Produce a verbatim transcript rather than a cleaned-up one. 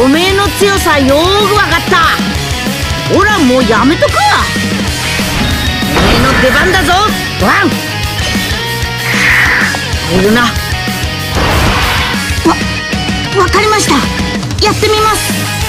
おめえの強さよーくわかった。ほらもうやめとくわ。おめえの出番だぞ。ワン入るな。わ、わかりました。やってみます。